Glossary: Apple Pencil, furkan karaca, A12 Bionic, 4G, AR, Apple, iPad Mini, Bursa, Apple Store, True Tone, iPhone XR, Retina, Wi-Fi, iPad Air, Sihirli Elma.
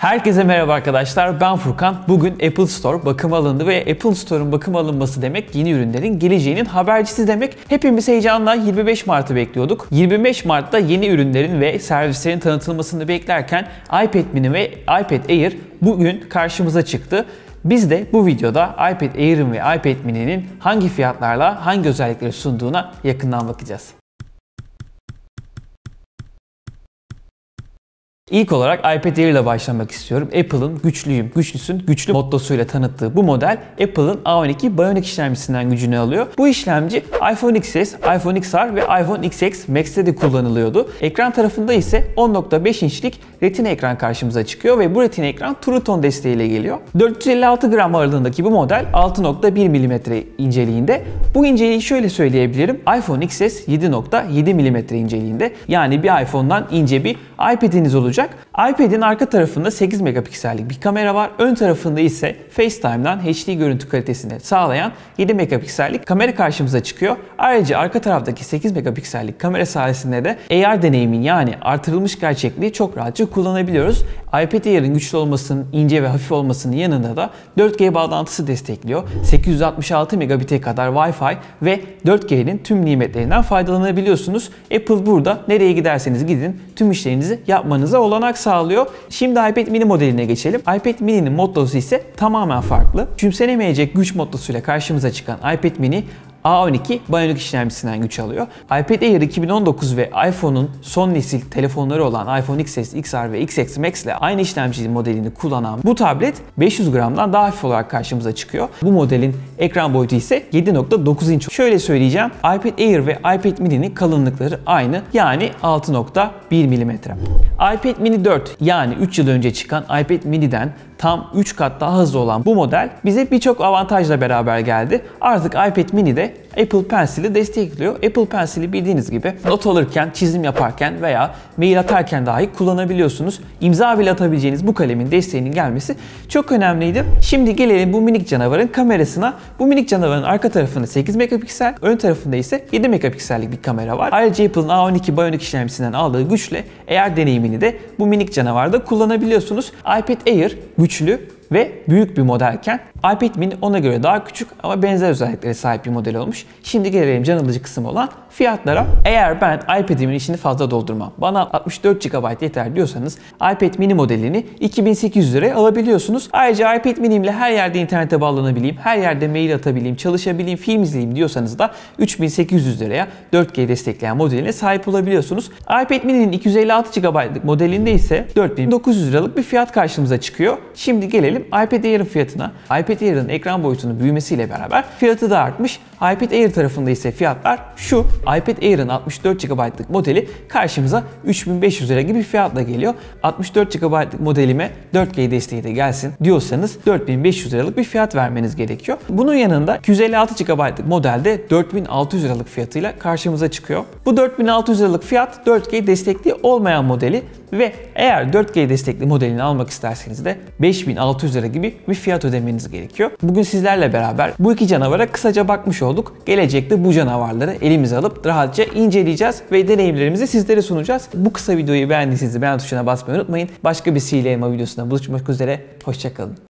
Herkese merhaba arkadaşlar, ben Furkan. Bugün Apple Store bakıma alındı ve Apple Store'un bakıma alınması demek yeni ürünlerin geleceğinin habercisi demek. Hepimiz heyecanla 25 Mart'ı bekliyorduk. 25 Mart'ta yeni ürünlerin ve servislerin tanıtılmasını beklerken iPad Mini ve iPad Air bugün karşımıza çıktı. Biz de bu videoda iPad Air'in ve iPad Mini'nin hangi fiyatlarla hangi özellikleri sunduğuna yakından bakacağız. İlk olarak iPad Air ile başlamak istiyorum. Apple'ın güçlüyüm, güçlüsün, güçlü mottosuyla tanıttığı bu model Apple'ın A12 Bionic işlemcisinden gücünü alıyor. Bu işlemci iPhone XS, iPhone XR ve iPhone XS Max'te de kullanılıyordu. Ekran tarafında ise 10.5 inçlik Retina ekran karşımıza çıkıyor ve bu Retina ekran True Tone desteğiyle geliyor. 456 gram ağırlığındaki bu model 6.1 mm inceliğinde. Bu inceliği şöyle söyleyebilirim. iPhone XS 7.7 mm inceliğinde. Yani bir iPhone'dan ince bir iPad'iniz olacak. iPad'in arka tarafında 8 megapiksellik bir kamera var. Ön tarafında ise FaceTime'dan HD görüntü kalitesini sağlayan 7 megapiksellik kamera karşımıza çıkıyor. Ayrıca arka taraftaki 8 megapiksellik kamera sayesinde de AR deneyimin yani artırılmış gerçekliği çok rahatça kullanabiliyoruz. iPad Air'in güçlü olmasının, ince ve hafif olmasının yanında da 4G bağlantısı destekliyor. 866 megabit'e kadar Wi-Fi ve 4G'nin tüm nimetlerinden faydalanabiliyorsunuz. Apple burada nereye giderseniz gidin tüm işlerinizi yapmanıza olanak sağlıyor. Şimdi iPad Mini modeline geçelim. iPad Mini'nin mottosu ise tamamen farklı. Küçümsenemeyecek güç mottosuyla karşımıza çıkan iPad Mini A12 Bionic işlemcisinden güç alıyor. iPad Air 2019 ve iPhone'un son nesil telefonları olan iPhone XS, XR ve XS Max ile aynı işlemci modelini kullanan bu tablet 500 gramdan daha hafif olarak karşımıza çıkıyor. Bu modelin ekran boyutu ise 7.9 inç. Şöyle söyleyeceğim, iPad Air ve iPad Mini'nin kalınlıkları aynı yani 6.1 mm. iPad Mini 4 yani 3 yıl önce çıkan iPad Mini'den tam 3 kat daha hızlı olan bu model bize birçok avantajla beraber geldi. Artık iPad Mini'de Apple Pencil'i destekliyor. Apple Pencil'i bildiğiniz gibi not alırken, çizim yaparken veya mail atarken dahi kullanabiliyorsunuz. İmza bile atabileceğiniz bu kalemin desteğinin gelmesi çok önemliydi. Şimdi gelelim bu minik canavarın kamerasına. Bu minik canavarın arka tarafında 8 megapiksel, ön tarafında ise 7 megapiksellik bir kamera var. Ayrıca Apple'ın A12 Bionic işlemcisinden aldığı güçle AR deneyimini de bu minik canavarda kullanabiliyorsunuz. iPad Air güçlü ve büyük bir modelken iPad Mini ona göre daha küçük ama benzer özelliklere sahip bir model olmuş. Şimdi gelelim can alıcı kısım olan fiyatlara. Eğer ben iPad'imin içini fazla doldurmam, bana 64 GB yeter diyorsanız iPad Mini modelini 2800 liraya alabiliyorsunuz. Ayrıca iPad Mini'imle her yerde internete bağlanabileyim, her yerde mail atabileyim, çalışabileyim, film izleyeyim diyorsanız da 3800 liraya 4G destekleyen modeline sahip olabiliyorsunuz. iPad Mini'nin 256 GB'lık modelinde ise 4900 liralık bir fiyat karşımıza çıkıyor. Şimdi gelelim iPad Air'in fiyatına. iPad Air'in ekran boyutunun büyümesiyle beraber fiyatı da artmış. iPad Air tarafında ise fiyatlar şu. iPad Air'in 64 GB'lık modeli karşımıza 3500 lira gibi bir fiyatla geliyor. 64 GB'lık modelime 4G desteği de gelsin diyorsanız 4500 liralık bir fiyat vermeniz gerekiyor. Bunun yanında 256 GB'lık modelde 4600 liralık fiyatıyla karşımıza çıkıyor. Bu 4600 liralık fiyat 4G destekli olmayan modeli ve eğer 4G destekli modelini almak isterseniz de 5600 lira gibi bir fiyat ödemeniz gerekiyor. Bugün sizlerle beraber bu iki canavara kısaca bakmış olduk. Gelecekte bu canavarları elimize alıp rahatça inceleyeceğiz ve deneyimlerimizi sizlere sunacağız. Bu kısa videoyu beğendiyseniz beğen tuşuna basmayı unutmayın. Başka bir Sihirli Elma videosunda buluşmak üzere. Hoşça kalın.